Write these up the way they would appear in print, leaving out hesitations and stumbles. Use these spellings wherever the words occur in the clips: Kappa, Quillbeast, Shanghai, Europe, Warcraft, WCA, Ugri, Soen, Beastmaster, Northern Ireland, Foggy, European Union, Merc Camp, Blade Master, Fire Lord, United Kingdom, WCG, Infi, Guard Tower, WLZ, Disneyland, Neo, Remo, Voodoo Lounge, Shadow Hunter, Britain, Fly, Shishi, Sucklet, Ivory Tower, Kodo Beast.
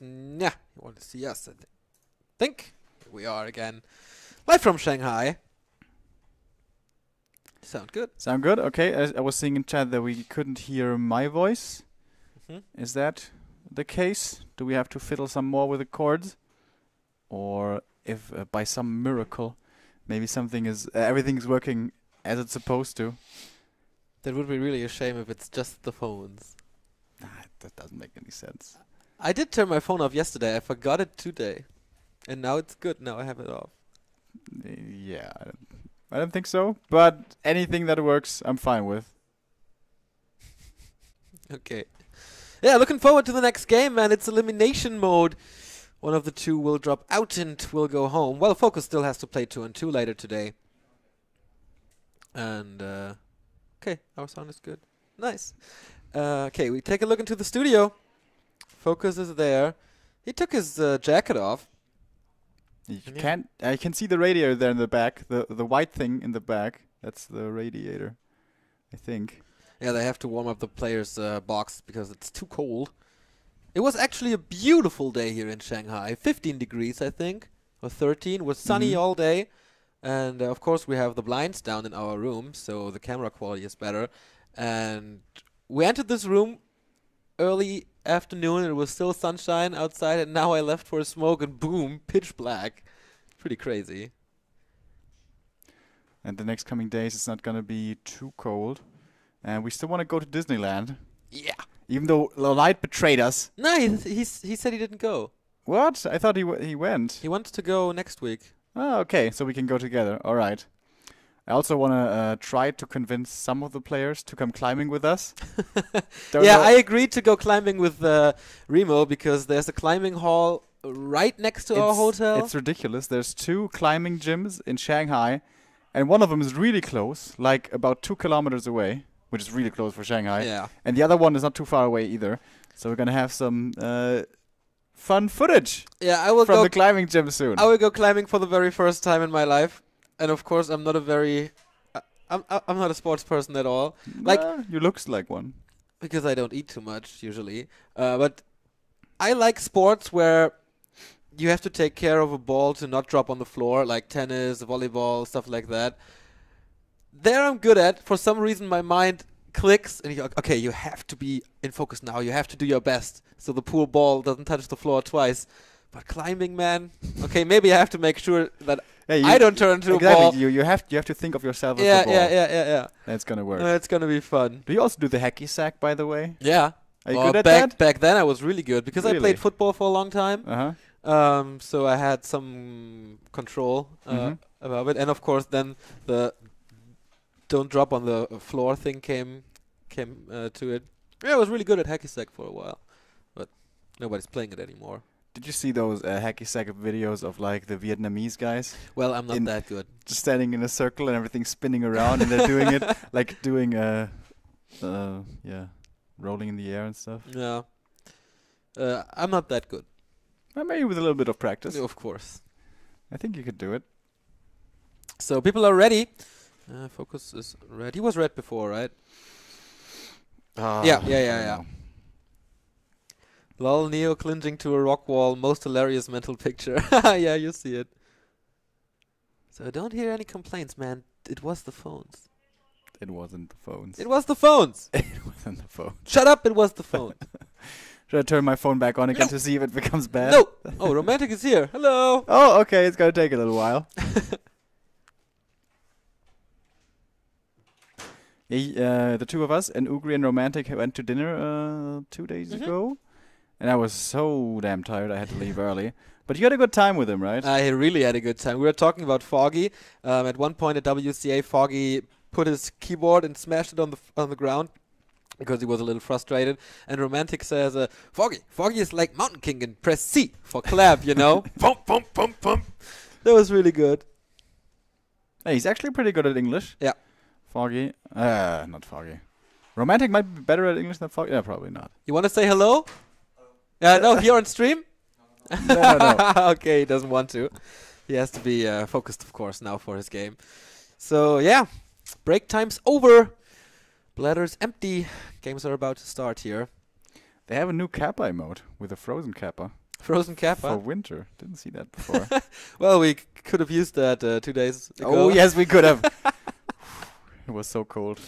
Nah, you want to see us? I think here we are again, live from Shanghai. Sound good? Sound good. Okay, I was seeing in chat that we couldn't hear my voice. Mm-hmm. Is that the case? Do we have to fiddle some more with the chords, or if by some miracle, maybe something is everything is working as it's supposed to? That would be really a shame if it's just the phones. Nah, that doesn't make any sense. I did turn my phone off yesterday. I forgot it today, and now it's good. Now I have it off. Yeah, I don't think so. But anything that works, I'm fine with. Okay. Yeah, looking forward to the next game, man. It's elimination mode. One of the two will drop out and will go home. Well, Focus still has to play 2 and 2 later today. And okay, our sound is good. Nice. Okay, we take a look into the studio. Focus is there. He took his jacket off. I can see the radiator there in the back. The white thing in the back. That's the radiator, I think. Yeah, they have to warm up the players' box because it's too cold. It was actually a beautiful day here in Shanghai. 15 degrees, I think, or 13. It was sunny all day. And, of course, we have the blinds down in our room, so the camera quality is better. And we entered this room early afternoon, it was still sunshine outside, and now I left for a smoke and boom, pitch black. Pretty crazy. And the next coming days it's not gonna be too cold. And we still wanna go to Disneyland. Yeah. Even though LawLiet betrayed us. No, he said he didn't go. What? I thought he went. He wants to go next week. Oh, okay, so we can go together, alright. I also want to try to convince some of the players to come climbing with us. Yeah, I agreed to go climbing with Remo because there's a climbing hall right next to our hotel. It's ridiculous. There's 2 climbing gyms in Shanghai, and one of them is really close, like about 2 kilometers away, which is really close for Shanghai. Yeah. And the other one is not too far away either. So we're going to have some fun footage from the climbing gym soon. I will go climbing for the very first time in my life. And of course, I'm not a I'm not a sports person at all. Like you look like one, because I don't eat too much usually. But I like sports where you have to take care of a ball to not drop on the floor, like tennis, volleyball, stuff like that. There I'm good at. For some reason, my mind clicks, and you're like, okay, you have to be in focus now. You have to do your best, so the poor ball doesn't touch the floor twice. But climbing, man. Okay, maybe I have to make sure that. Yeah, I don't turn into a ball. You have to think of yourself as a ball. Yeah. That's gonna work. It's gonna be fun. Do you also do the hacky sack, by the way? Yeah. Are you good at that? Back then I was really good because I played football for a long time. So I had some control about it, and of course then the don't drop on the floor thing came to it. Yeah, I was really good at hacky sack for a while, but nobody's playing it anymore. Did you see those hacky sack videos of like the Vietnamese guys? Well, I'm not that good. Just standing in a circle and everything's spinning around, and they're doing it like doing rolling in the air and stuff. Yeah, I'm not that good. Well, maybe with a little bit of practice. Of course, I think you could do it. So people are ready. Focus is red. He was red before, right? Yeah. Lol, Neo clinging to a rock wall. Most hilarious mental picture. Yeah, you see it. So I don't hear any complaints, man. It was the phones. It wasn't the phones. It was the phones. It wasn't the phone. Shut up, it was the phone. Should I turn my phone back on again to see if it becomes bad? No. Oh, Romantic is here. Hello. Oh, okay. It's going to take a little while. The two of us and Ugri and Romantic went to dinner 2 days ago. And I was so damn tired, I had to leave early. But you had a good time with him, right? I really had a good time. We were talking about Foggy. At one point at WCA, Foggy put his keyboard and smashed it on the ground because he was a little frustrated. And Romantic says, Foggy is like Mountain King and press C for clap, you know? Pump, pump, pump, pump. That was really good. Hey, he's actually pretty good at English. Yeah. Foggy. Not Foggy. Romantic might be better at English than Foggy. Yeah, probably not. You want to say hello? No, here on stream? No. Okay, he doesn't want to. He has to be focused, of course, now for his game. So, yeah, break time's over. Bladder's empty. Games are about to start here. They have a new Kappa emote with a frozen Kappa. Frozen Kappa? For winter. Didn't see that before. Well, we could have used that 2 days ago. Oh, yes, we could have. It was so cold.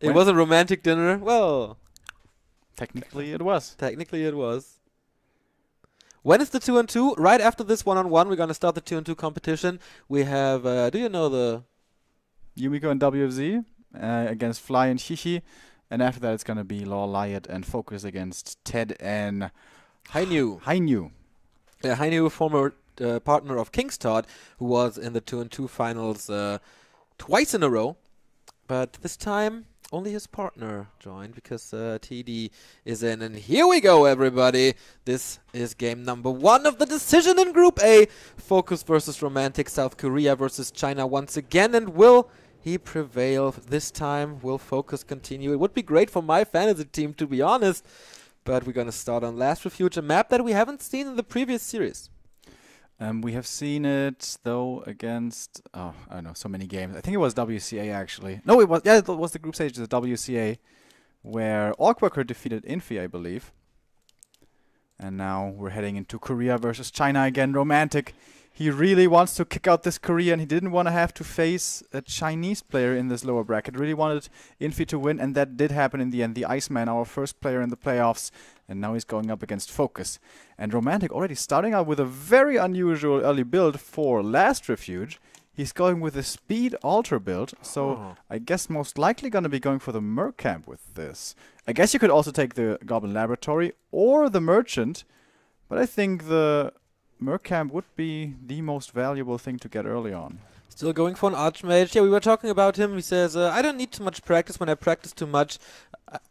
It was a romantic dinner. Well, technically it was. Technically it was. When is the 2-on-2? Right after this 1-on-1, we're going to start the 2-on-2 competition. We have, do you know the... Yumiko and WFZ against Fly and Shishi. And after that, it's going to be LawLiet and Focus against Ted and... Hainu. Hainu. Yeah, Hainu, former partner of Kingstod, who was in the 2-on-2 finals twice in a row. But this time, only his partner joined, because TD is in. And here we go, everybody. This is game number 1 of the decision in Group A. Focus versus Romantic, South Korea versus China once again. And will he prevail this time? Will Focus continue? It would be great for my fantasy team, to be honest. But we're going to start on Last Refuge, a map that we haven't seen in the previous series. We have seen it, though, against... Oh, I don't know, so many games. I think it was WCA, actually. No, it was... Yeah, it was the group stage, the WCA, where Orkworker defeated Infi, I believe. And now we're heading into Korea versus China again. Romantic, he really wants to kick out this Korean. He didn't want to have to face a Chinese player in this lower bracket. Really wanted Infi to win, and that did happen in the end. The Iceman, our first player in the playoffs, and now he's going up against Focus. And Romantic already starting out with a very unusual early build for Last Refuge. He's going with a speed alter build, so I guess most likely going to be going for the Merc Camp with this. I guess you could also take the Goblin Laboratory or the Merchant, but I think the Merc Camp would be the most valuable thing to get early on. Still going for an Archmage. Yeah, we were talking about him. He says, I don't need too much practice. When I practice too much,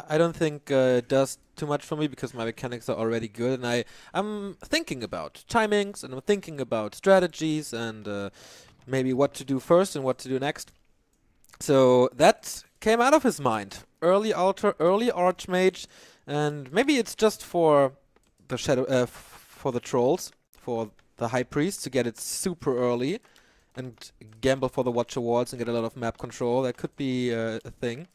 I don't think it does too much for me because my mechanics are already good. And I'm thinking about timings, and I'm thinking about strategies, and maybe what to do first and what to do next. So that came out of his mind. Early Altar, early Archmage, and maybe it's just for the shadow, for the trolls, for the High Priest to get it super early. And gamble for the Watcher Walls and get a lot of map control. That could be a thing.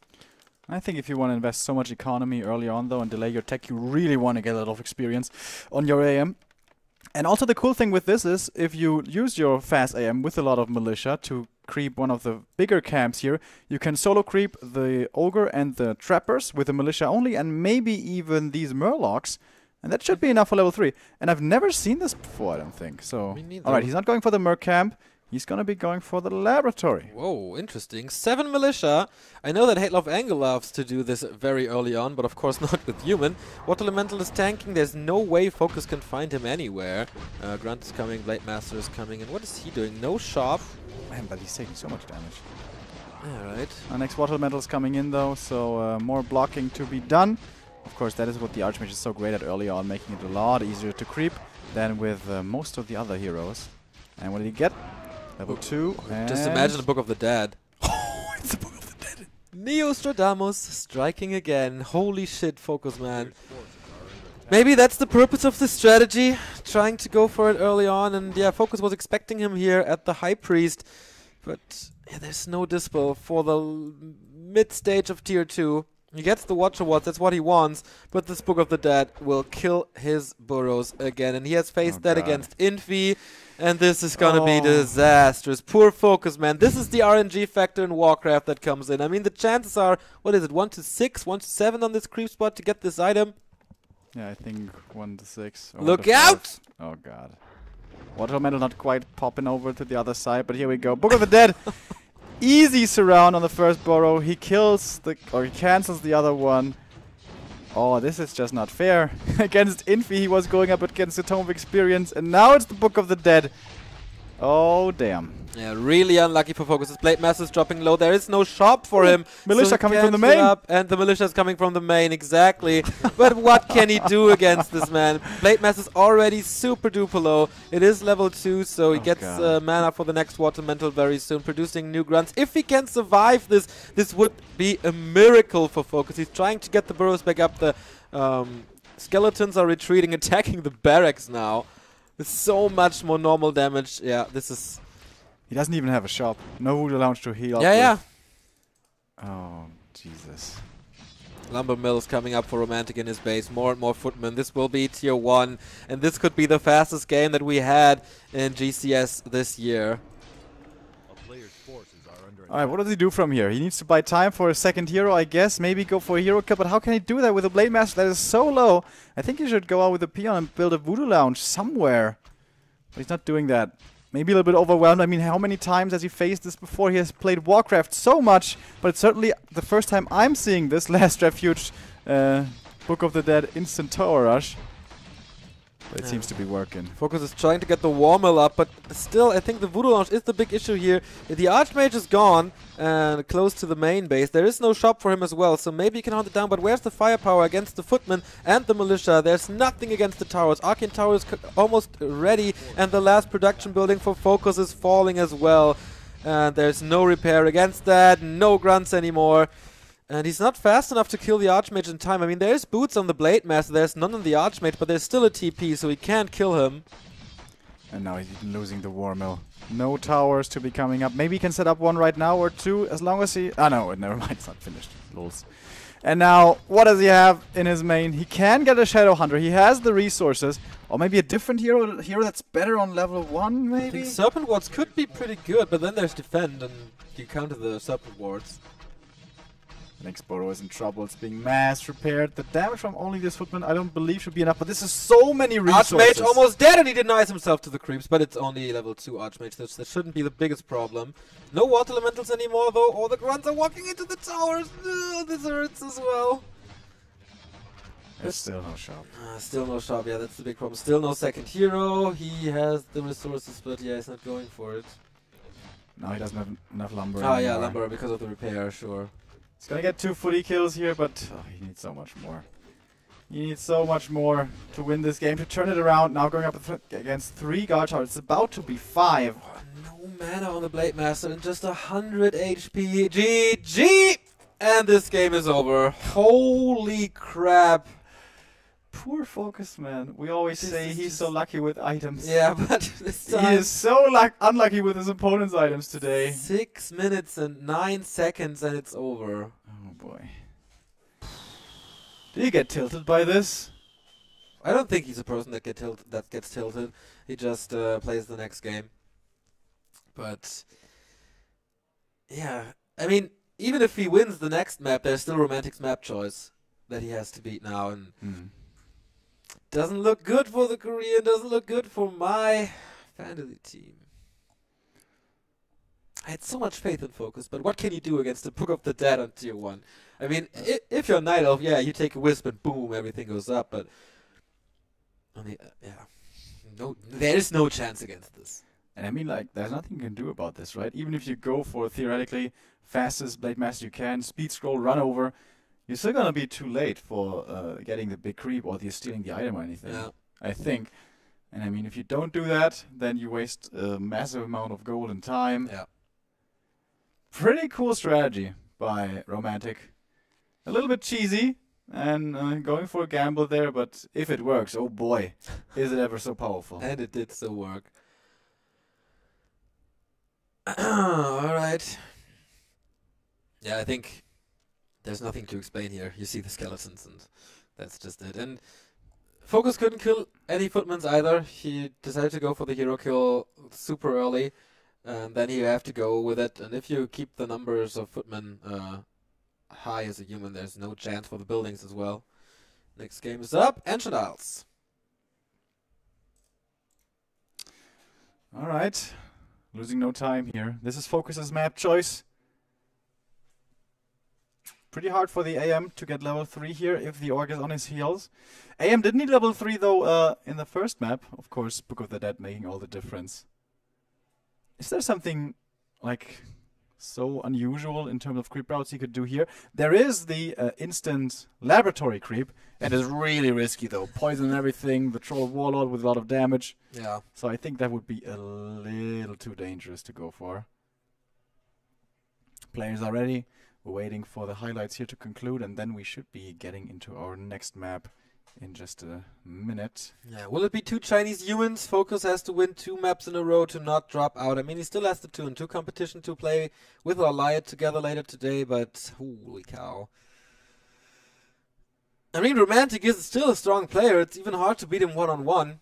I think if you want to invest so much economy early on, though, and delay your tech, you really want to get a lot of experience on your AM. And also the cool thing with this is, if you use your fast AM with a lot of militia to creep one of the bigger camps here, you can solo creep the Ogre and the Trappers with the militia only, and maybe even these Murlocs. And that should be enough for level 3. And I've never seen this before, I don't think. So, alright, he's not going for the Merc Camp. He's going to be going for the laboratory. Whoa, interesting. 7 militia. I know that Hatelof Angle loves to do this very early on, but of course not with human. Water Elemental is tanking. There's no way Focus can find him anywhere. Grunt is coming. Blade Master is coming. And what is he doing? No Sharp. Man, but he's taking so much damage. All right. Our next Water Elemental is coming in, though, so more blocking to be done. Of course, that is what the Archmage is so great at early on, making it a lot easier to creep than with most of the other heroes. And what did he get? Level 2. Just imagine the Book of the Dead. Oh, it's the Book of the Dead. Neostradamus striking again. Holy shit, Focus, man. Maybe that's the purpose of this strategy, trying to go for it early on. And yeah, Focus was expecting him here at the High Priest. But yeah, there's no Dispel for the mid-stage of Tier 2. He gets the Watcher Walls, that's what he wants, but this Book of the Dead will kill his burrows again. And he has faced that against Infi, and this is gonna be disastrous. Poor Focus, man. This is the RNG factor in Warcraft that comes in. I mean, the chances are, what is it, 1 to 6, 1 to 7 on this creep spot to get this item? Yeah, I think 1 to 6. Look out! Oh, God. Water Elemental not quite popping over to the other side, but here we go. Book of the Dead! Easy surround on the first burrow. He kills the, or he cancels the other one. Oh, this is just not fair. Against Infi, he was going up against the Tome of Experience, and now it's the Book of the Dead. Oh, damn. Yeah, really unlucky for Focus. His Blade Master is dropping low. There is no shop for him. Militia so coming from the main. And the militia is coming from the main, exactly. But what can he do against this man? Blade Master is already super duper low. It is level 2, so he gets mana for the next Water Elemental very soon, producing new grunts. If he can survive this, this would be a miracle for Focus. He's trying to get the burrows back up. The skeletons are retreating, attacking the barracks now. So much more normal damage. Yeah, this is... He doesn't even have a shop. No Voodoo Lounge to heal up with. Oh, Jesus. Lumber mills coming up for Romantic in his base. More and more footmen. This will be tier 1. And this could be the fastest game that we had in GCS this year. Alright, what does he do from here? He needs to buy time for a second hero, I guess. Maybe go for a hero kill, but how can he do that with a Blade Master that is so low? I think he should go out with a peon and build a voodoo lounge somewhere. But he's not doing that. Maybe a little bit overwhelmed. I mean, how many times has he faced this before? He has played Warcraft so much, but it's certainly the first time I'm seeing this Last Refuge Book of the Dead instant tower rush. But it seems to be working. Focus is trying to get the war mill up, but still, I think the voodoo launch is the big issue here. The Archmage is gone and close to the main base. There is no shop for him as well, so maybe he can hunt it down, but where's the firepower against the footmen and the militia? There's nothing against the towers. Arcane Tower is almost ready, and the last production building for Focus is falling as well. And there's no repair against that, no grunts anymore. And he's not fast enough to kill the Archmage in time. I mean, there's boots on the Blade Master, there's none on the Archmage, but there's still a TP, so he can't kill him. And now he's even losing the war mill. No towers to be coming up. Maybe he can set up one right now or two, as long as he... Ah, no, never mind, it's not finished. Lols. And now, what does he have in his main? He can get a Shadow Hunter, he has the resources. Or maybe a different hero that's better on level 1, maybe? I think Serpent Wards could be pretty good, but then there's Defend, and you counter the Serpent Wards. Next Boro is in trouble, it's being mass repaired. The damage from only this footman I don't believe should be enough, but this is so many resources. Archmage almost dead and he denies himself to the creeps, but it's only level 2 Archmage, so that shouldn't be the biggest problem. No Water Elementals anymore though, all the grunts are walking into the towers. Ugh, this hurts as well. There's still no shop. Still no shop, yeah, that's the big problem. Still no second hero, he has the resources, but yeah, he's not going for it. No, he doesn't have enough lumber anymore. Yeah, lumber because of the repair, sure. He's gonna get 2 footy kills here, but he needs so much more. He needs so much more to win this game, to turn it around. Now going up against 3 guard towers. It's about to be 5. No mana on the Blade Master and just 100 HP. GG! And this game is over. Holy crap. Poor Focus, man. We always say he's so lucky with items. Yeah, but this time he is so unlucky with his opponent's items today. 6 minutes and 9 seconds and it's over. Oh boy. Do you get tilted by this? I don't think he's a person that gets tilted. He just plays the next game. But yeah, I mean, even if he wins the next map, there's still Romantic's map choice that he has to beat now, and. Doesn't look good for the Korean, doesn't look good for my fantasy team. I had so much faith in Focus, but what can you do against the Book of the Dead on tier 1? I mean, if you're a Night Elf, yeah, you take a Wisp and boom, everything goes up, but... I mean, yeah. No, there is no chance against this. And I mean, like, there's nothing you can do about this, right? Even if you go for, theoretically, fastest Blade Master you can, speed scroll, run over... You're still gonna be too late for getting the big creep or you're stealing the item or anything, I think. And I mean, if you don't do that, then you waste a massive amount of gold and time. Yeah. Pretty cool strategy by Romantic. A little bit cheesy and going for a gamble there, but if it works, oh boy, is it ever so powerful. And it did still work. All right. Yeah, I think... There's nothing to explain here. You see the skeletons and that's just it. And Focus couldn't kill any footmen either. He decided to go for the hero kill super early and then you have to go with it. And if you keep the numbers of footmen high as a human, there's no chance for the buildings as well. Next game is up. Ancient Isles. Alright. Losing no time here. This is Focus's map choice. Pretty hard for the AM to get level 3 here if the Orc is on his heels. AM didn't need level 3 though in the first map. Of course, Book of the Dead making all the difference. Is there something like so unusual in terms of creep routes he could do here? There is the instant laboratory creep. That is really risky though. Poison and everything, the troll warlord with a lot of damage. Yeah. So I think that would be a little too dangerous to go for. Players are ready. We're waiting for the highlights here to conclude, and then we should be getting into our next map in just a minute. Yeah, will it be 2 Chinese humans? Focus has to win 2 maps in a row to not drop out. I mean, he still has the 2-and-2 competition to play with LawLiet together later today, but holy cow. I mean, Romantic is still a strong player. It's even hard to beat him one-on-one.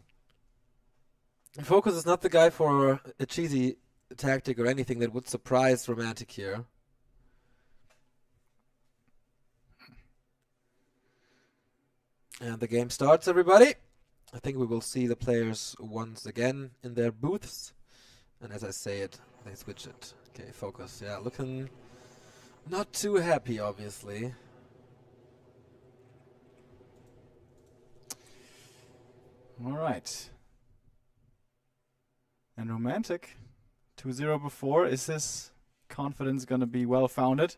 Focus is not the guy for a cheesy tactic or anything that would surprise Romantic here. And the game starts, everybody. I think we will see the players once again in their booths. And as I say it, they switch it. Okay, Focus. Yeah, looking not too happy, obviously. All right. And Romantic, 2-0 before. Is his confidence going to be well-founded?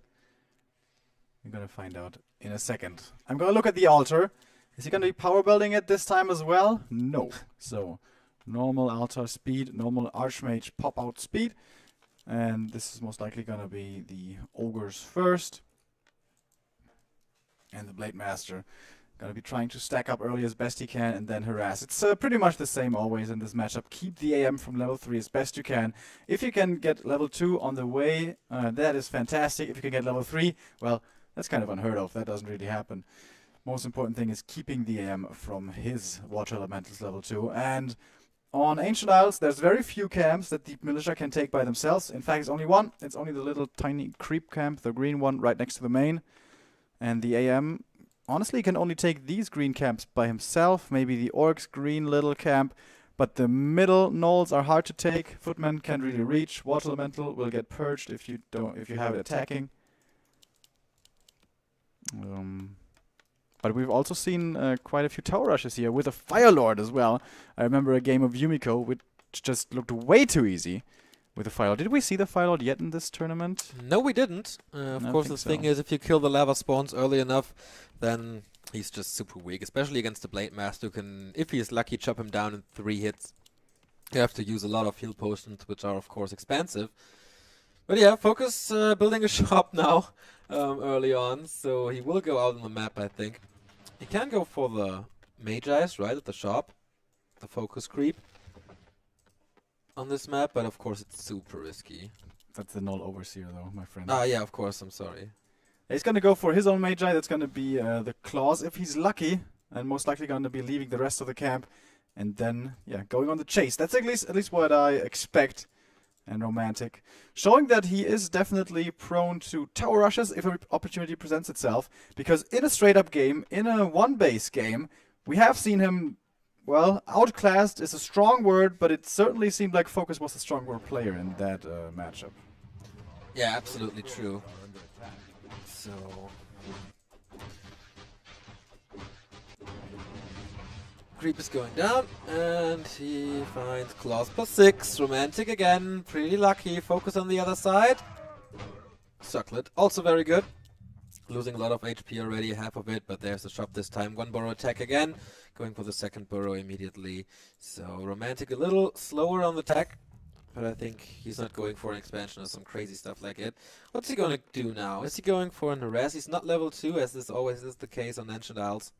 We're going to find out in a second. I'm going to look at the altar. Is he going to be power building it this time as well? No. So, normal altar speed, normal Archmage pop-out speed. And this is most likely going to be the Ogres first. And the Blade Master. Going to be trying to stack up early as best he can and then harass. It's pretty much the same always in this matchup. Keep the AM from level 3 as best you can. If you can get level 2 on the way, that is fantastic. If you can get level 3, well, that's kind of unheard of. That doesn't really happen. Most important thing is keeping the AM from his Water Elementals level 2. And on Ancient Isles, there's very few camps that the militia can take by themselves. In fact, it's only one. It's only the little tiny creep camp, the green one right next to the main. And the AM... honestly, he can only take these green camps by himself, maybe the Orcs' green little camp, but the middle knolls are hard to take. Footmen can't really reach. Water Elemental will get purged if you have it attacking. But we've also seen quite a few tower rushes here with a Fire Lord as well. I remember a game of Yumiko which just looked way too easy with the Fire Lord. Did we see the Fire Lord yet in this tournament? No, we didn't. Of course, the thing is, if you kill the lava spawns early enough, then he's just super weak, especially against the Blade Master, who can, if he is lucky, chop him down in 3 hits. You have to use a lot of heal potions, which are, of course, expensive. But yeah, Focus building a shop now early on, so he will go out on the map, I think. He can go for the Magi's, right, at the shop. The Focus creep. On this map, but of course it's super risky. That's the Null Overseer though, my friend. Ah, yeah, of course, I'm sorry. He's gonna go for his own Magi, that's gonna be the claws if he's lucky, and most likely gonna be leaving the rest of the camp, and then, yeah, going on the chase. That's at least what I expect, and Romantic. Showing that he is definitely prone to tower rushes if an opportunity presents itself, because in a straight-up game, in a one-base game, we have seen him... well, outclassed is a strong word, but it certainly seemed like Focus was a stronger player in that matchup. Yeah, absolutely true. So... creep is going down, and he finds claws +6. Romantic again, pretty lucky. Focus on the other side. Sucklet, also very good. Losing a lot of HP already, half of it, but there's the shop this time. One burrow attack again, going for the second burrow immediately. So Romantic a little slower on the attack, but I think he's not going for an expansion or some crazy stuff like it. What's he going to do now? Is he going for an harass? He's not level 2, as this always is the case on Ancient Isles.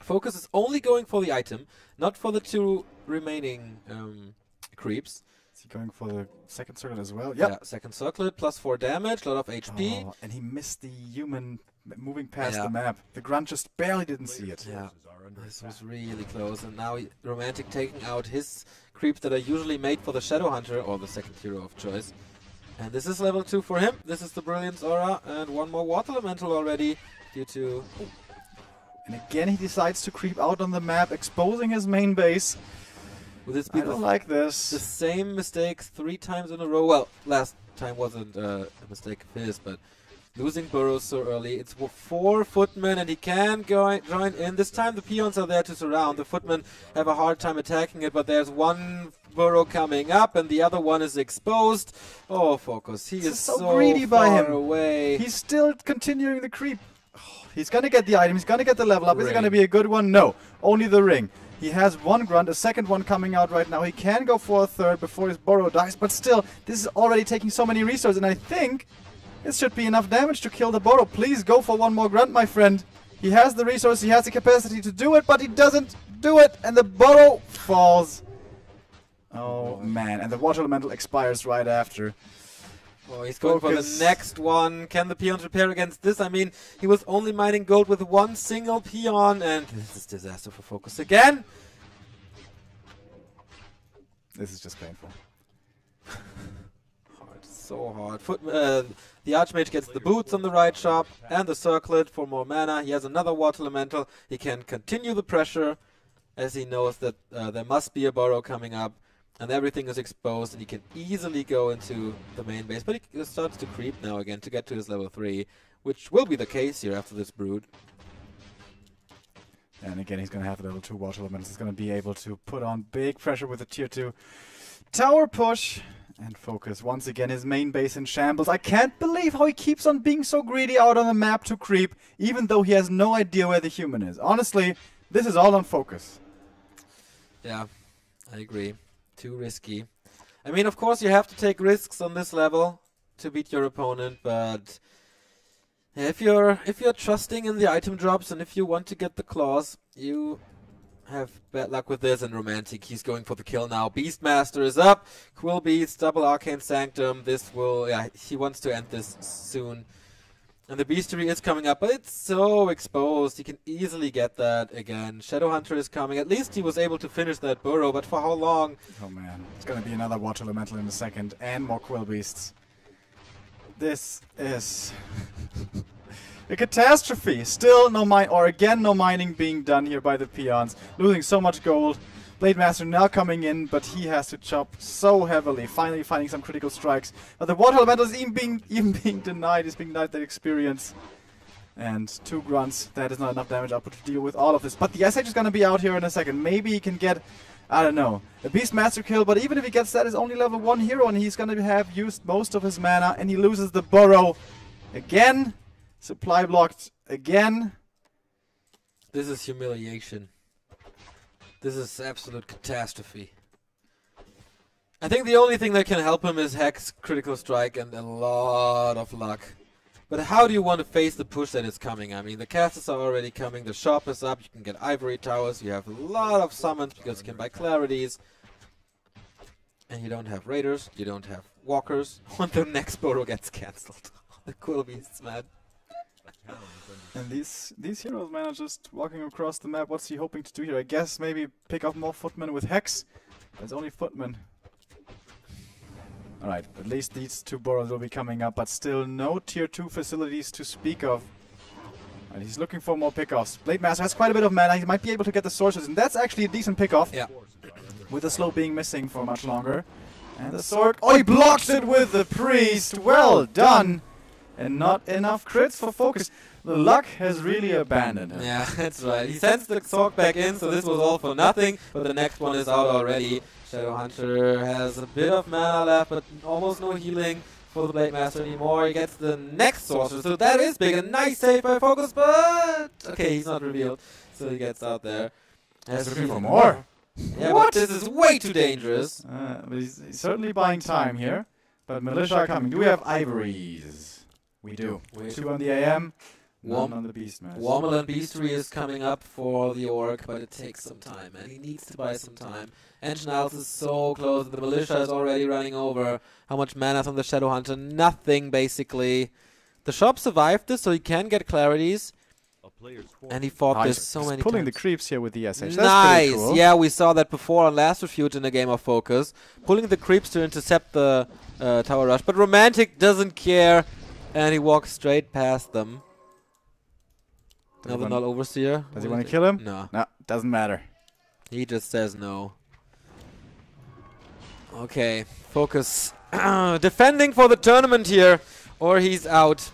Focus is only going for the item, not for the 2 remaining creeps. Is he going for the second circlet as well? Yep. Yeah, second circlet, +4 damage, a lot of HP. Oh, and he missed the human moving past the map. The grunt just barely didn't see it. Yeah, this was really close. And now Romantic taking out his creeps that are usually made for the Shadow Hunter, or the second hero of choice. And this is level 2 for him. This is the Brilliance Aura, and one more Water Elemental already due to... ooh. And again he decides to creep out on the map, exposing his main base. I don't like this. The same mistakes 3 times in a row. Well, last time wasn't a mistake of his, but losing burrows so early. It's 4 footmen, and he can join in. This time the peons are there to surround. The footmen have a hard time attacking it, but there's one burrow coming up, and the other one is exposed. Oh, Focus. He is so greedy by him. Away. He's still continuing the creep. Oh, he's going to get the item. He's going to get the level up. Ring. Is it going to be a good one? No. Only the ring. He has one grunt, a second one coming out right now. He can go for a third before his burrow dies, but still, this is already taking so many resources, and I think this should be enough damage to kill the burrow. Please go for one more grunt, my friend. He has the resource, he has the capacity to do it, but he doesn't do it, and the burrow falls. Oh, man, and the Water Elemental expires right after. Oh, he's going for the next one. Can the peons repair against this? I mean, he was only mining gold with one single peon, and this is disaster for Focus again. This is just painful. Hard, so hard. The Archmage gets the boots on the right shop and the circlet for more mana. He has another Water Elemental. He can continue the pressure as he knows that there must be a burrow coming up. And everything is exposed, and he can easily go into the main base. But he starts to creep now again to get to his level 3, which will be the case here after this brood. And again, he's going to have the level 2 Water Elements. He's going to be able to put on big pressure with a tier 2 tower push. And Focus, once again, his main base in shambles. I can't believe how he keeps on being so greedy out on the map to creep, even though he has no idea where the human is. Honestly, this is all on Focus. Yeah, I agree. Too risky. I mean, of course, you have to take risks on this level to beat your opponent, but if you're trusting in the item drops and if you want to get the claws, you have bad luck with this. And Romantic, he's going for the kill now. Beastmaster is up. Quillbeast, double Arcane Sanctum. This will, yeah, he wants to end this soon. And the beastery is coming up, but it's so exposed. He can easily get that again. Shadow Hunter is coming. At least he was able to finish that burrow, but for how long? Oh man, it's going to be another Water Elemental in a second, and more Quill Beasts. This is a catastrophe. Still no mine, or again no mining being done here by the peons. Losing so much gold. Blade Master now coming in, but he has to chop so heavily, finally finding some critical strikes. But the Water Elemental is even being denied, he's being denied that experience. And two grunts, that is not enough damage output to deal with all of this. But the SH is going to be out here in a second. Maybe he can get, I don't know, a Beastmaster kill, but even if he gets that, it's only level 1 hero, and he's going to have used most of his mana, and he loses the burrow again. Supply blocked again. This is humiliation. This is absolute catastrophe. I think the only thing that can help him is Hex, Critical Strike, and a lot of luck. But how do you want to face the push that is coming? I mean, the casters are already coming, the shop is up, you can get ivory towers, you have a lot of summons because you can buy clarities. And you don't have raiders, you don't have walkers. When the next burrow gets cancelled. The Quill Beasts, man. And these heroes, man, are just walking across the map. What's he hoping to do here? I guess maybe pick up more footmen with Hex. There's only footmen. Alright, at least these two burrows will be coming up, but still no tier 2 facilities to speak of. And he's looking for more pickoffs. Blade Master has quite a bit of mana. He might be able to get the sources, and that's actually a decent pickoff. Yeah. With the slow being missing for much longer. And the sword... Oh, he blocks it with the priest! Well done! And not enough crits for Focus. The luck has really abandoned him. Yeah, that's right. He sends the sword back in, so this was all for nothing. But the next one is out already. Shadow Hunter has a bit of mana left, but almost no healing for the Blade Master anymore. He gets the next sorcerer, so that is big. A nice save by Focus, but... Okay, he's not revealed, so he gets out there. He's looking for more. Yeah, what? But this is way too dangerous. But he's certainly buying time here. But Militia are coming. Do we have ivories? We do. We're 2 on the AM, 1 on the Beastmaster. Warmel and Beastry is coming up for the Orc, but it takes some time, and he needs to buy some time. Ancient Isles is so close, the Militia is already running over. How much mana is on the Shadow Hunter? Nothing, basically. The shop survived this, so he can get clarities. And he fought this so many times. Pulling the creeps here with the SH. That's nice! Cool. Yeah, we saw that before on Last Refuge in a game of Focus. Pulling the creeps to intercept the Tower Rush, but Romantic doesn't care. And he walks straight past them. Another Null Overseer. Does he want to kill him? No. No, doesn't matter. He just says no. Okay, Focus. Defending for the tournament here, or he's out.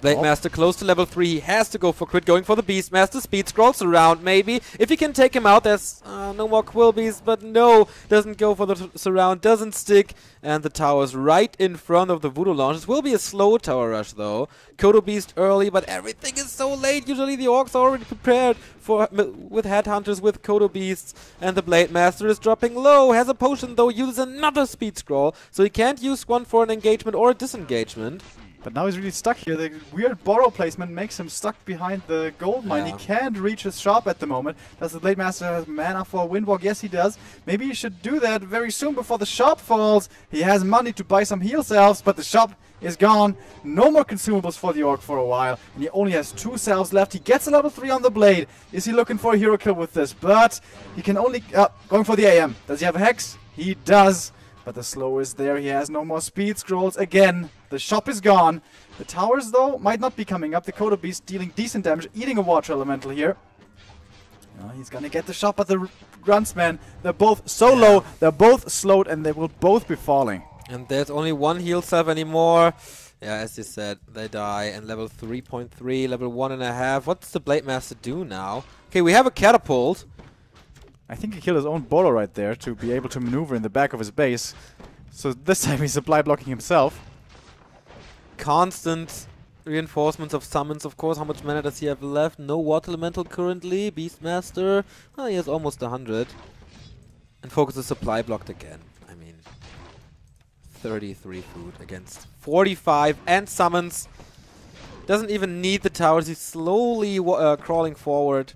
Blade Master close to level 3. He has to go for crit. Going for the Beastmaster. Speed scrolls around, maybe. If he can take him out, there's no more Quillbeasts, but no. Doesn't go for the surround. Doesn't stick. And the tower's right in front of the Voodoo Launch. It will be a slow tower rush, though. Kodo Beast early, but everything is so late. Usually the Orcs are already prepared for with Headhunters, with Kodo Beasts. And the Blade Master is dropping low. Has a potion, though. Uses another speed scroll. So he can't use one for an engagement or a disengagement. But now he's really stuck here. The weird borrow placement makes him stuck behind the gold mine. Yeah. He can't reach his shop at the moment. Does the Blade Master have mana for a windwalk? Yes, he does. Maybe he should do that very soon before the shop falls. He has money to buy some heal salves, but the shop is gone. No more consumables for the orc for a while. And he only has 2 salves left. He gets a level 3 on the blade. Is he looking for a hero kill with this? But he can only... going for the AM. Does he have a hex? He does. But the slow is there. He has no more speed scrolls. Again, the shop is gone. The towers, though, might not be coming up. The Kodo Beast dealing decent damage, eating a Water Elemental here. Oh, he's gonna get the shot, but the grunts, man, they're both so low, they're both slowed, and they will both be falling. And there's only 1 heal salve anymore. Yeah, as you said, they die. And level 3.3, level 1.5. What's the Blade Master do now? Okay, we have a catapult. I think he killed his own Bolo right there to be able to maneuver in the back of his base. So this time he's supply blocking himself. Constant reinforcements of summons, of course. How much mana does he have left? No Water Elemental currently. Beastmaster, oh, he has almost 100. And Focus is supply blocked again. I mean, 33 food against 45 and summons. Doesn't even need the towers. He's slowly crawling forward.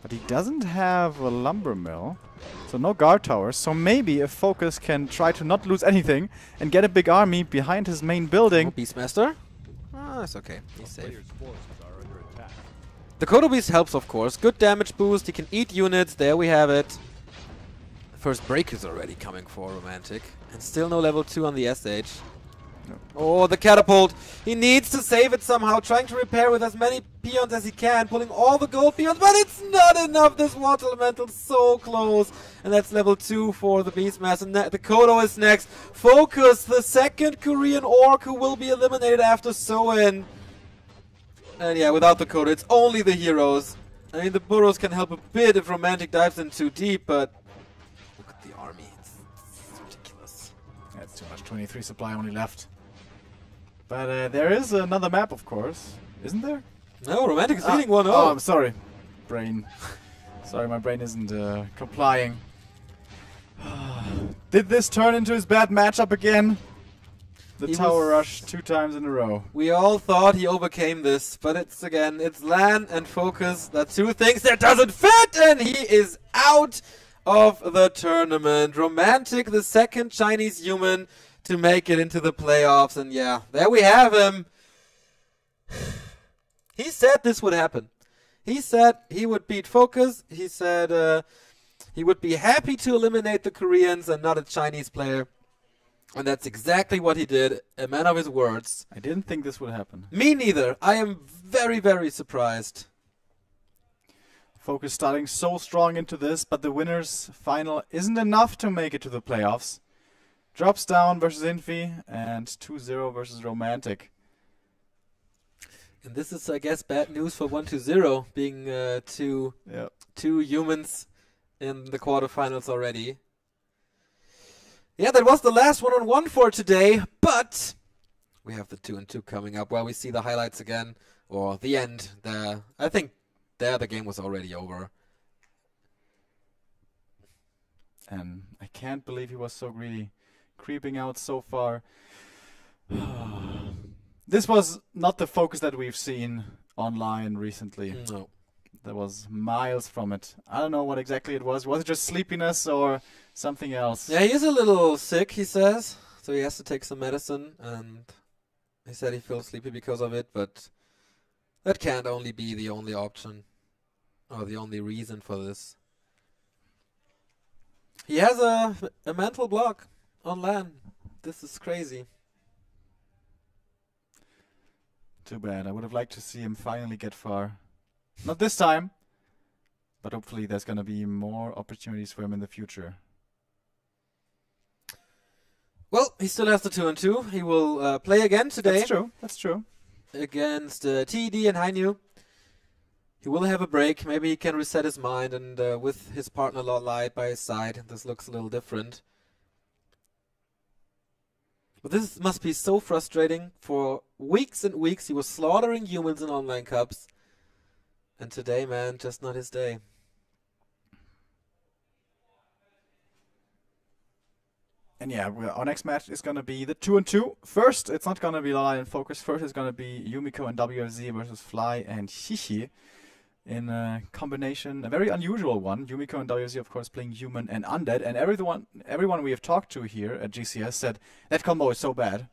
But he doesn't have a lumber mill, so no guard towers, so maybe if Focus can try to not lose anything and get a big army behind his main building... Oh, Beastmaster? Ah, it's okay. He's safe. The Kodo Beast helps, of course. Good damage boost, he can eat units, there we have it. The first break is already coming for Romantic. And still no level 2 on the SH. No. Oh, the catapult! He needs to save it somehow, trying to repair with as many peons as he can, pulling all the gold peons, but it's not enough! This Water Elemental's so close! And that's level 2 for the Beastmaster. The Kodo is next. Focus, the second Korean orc who will be eliminated after Soen. And yeah, without the Kodo, it's only the heroes. I mean, the burros can help a bit if Romantic dives in too deep, but... Look at the army, it's ridiculous. That's too much, 23 supply only left. But there is another map, of course, isn't there? No, Romantic is leading 1-0. Oh, I'm sorry. Brain. Sorry, my brain isn't complying. Did this turn into his bad matchup again? The tower rush 2 times in a row. We all thought he overcame this, but it's again, it's land and focus. That's 2 things that doesn't fit, and he is out of the tournament. Romantic, the second Chinese human to make it into the playoffs, and yeah, there we have him. He said this would happen. He said he would beat Focus. He said he would be happy to eliminate the Koreans and not a Chinese player. And that's exactly what he did, a man of his words. I didn't think this would happen. Me neither. I am very, very surprised. Focus starting so strong into this, but the winner's final isn't enough to make it to the playoffs. Drops down versus Infi and 2-0 versus Romantic. And this is, I guess, bad news for 1-2-0, being two humans in the quarterfinals already. Yeah, that was the last 1-on-1 for today, but we have the 2-on-2 coming up while we see the highlights again, or the end there. I think there the game was already over. And I can't believe he was so greedy. Creeping out so far. This was not the Focus that we've seen online recently. No. There was miles from it. I don't know what exactly it was. Was it just sleepiness or something else? Yeah, he is a little sick, he says. So he has to take some medicine, and he said he feels sleepy because of it, but that can't only be the only option or the only reason for this. He has a mental block. On land. This is crazy. Too bad. I would have liked to see him finally get far. Not this time, but hopefully there's going to be more opportunities for him in the future. Well, he still has the 2-on-2. He will play again today. That's true. That's true. Against TED and Hainu. He will have a break. Maybe he can reset his mind, and with his partner LawLiet by his side, this looks a little different. But this must be so frustrating. For weeks and weeks he was slaughtering humans in online cups. And today, man, just not his day. And yeah, our next match is gonna be the 2-on-2. First, it's not gonna be LawLiet and Focus. First, it's gonna be Yumiko and WFZ versus Fly and Shishi in a combination, a very unusual one. Yumiko and WFZ, of course, playing human and undead. And everyone we have talked to here at GCS said that combo is so bad.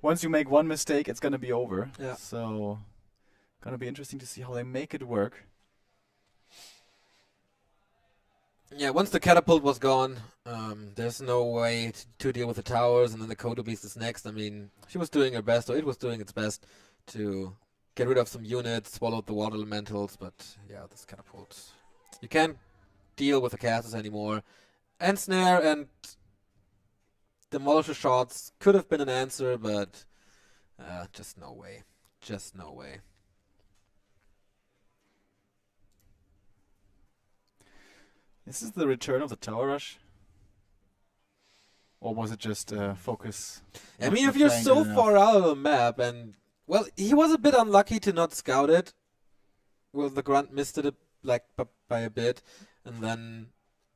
Once you make one mistake, it's gonna be over. Yeah. So, gonna be interesting to see how they make it work. Yeah, once the catapult was gone, there's no way to deal with the towers, and then the Kodo Beast is next. I mean, she was doing her best, or it was doing its best, to get rid of some units, swallowed the water elementals, but yeah, this catapult. You can't deal with the casters anymore. And snare and demolisher shots could have been an answer, but just no way. Just no way. This is the return of the tower rush, or was it just Focus? I mean, if you're so far out of the map, and well, he was a bit unlucky to not scout it. Well, the grunt missed it like by a bit, and then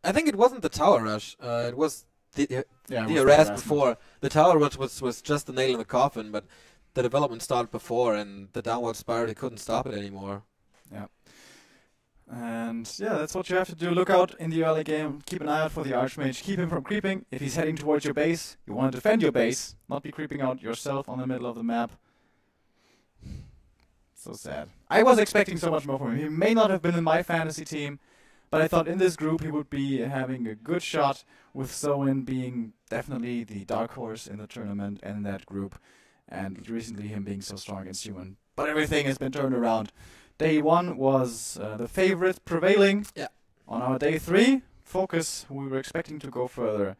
I think it wasn't the tower rush. It was the harass before. The tower rush was just the nail in the coffin, but the development started before, and the downward spiral, he couldn't stop it anymore. Yeah. And yeah, that's what you have to do. Look out in the early game. Keep an eye out for the Archmage. Keep him from creeping. If he's heading towards your base, you want to defend your base, not be creeping out yourself on the middle of the map. So sad. I was expecting so much more from him. He may not have been in my fantasy team, but I thought in this group he would be having a good shot, with Soin being definitely the dark horse in the tournament and in that group, and recently him being so strong against human. But everything has been turned around. Day 1 was the favorite prevailing. Yeah. On our day 3, Focus, who we were expecting to go further,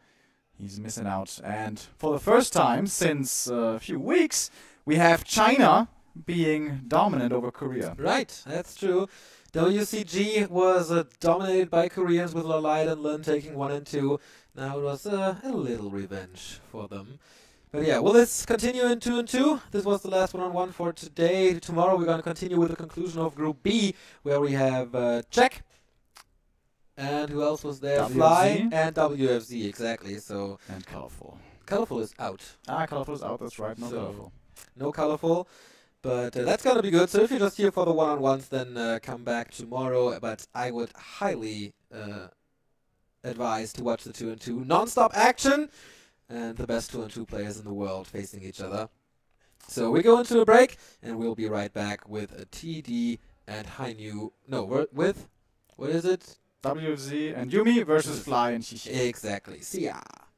he's missing out. And for the first time since a few weeks, we have China being dominant over Korea. Right, that's true. WCG was dominated by Koreans, with LawLiet and Lin taking 1 and 2. Now it was a little revenge for them. But yeah, well, let's continue in 2-on-2. This was the last 1-on-1 for today. Tomorrow we're going to continue with the conclusion of Group B, where we have Czech. And who else was there? WFZ. Fly and WFZ, exactly. So and Colorful. Colorful is out. Ah, Colorful is out, that's right. No so Colorful. No Colorful. But that's going to be good. So if you're just here for the 1-on-1s, then come back tomorrow. But I would highly advise to watch the 2-on-2 non-stop action. And the best 2-on-2 players in the world facing each other. So we go into a break, and we'll be right back with a TD and Hainu. No, with what is it? WZ and Yumi versus Fly and Shishi. Exactly. See ya.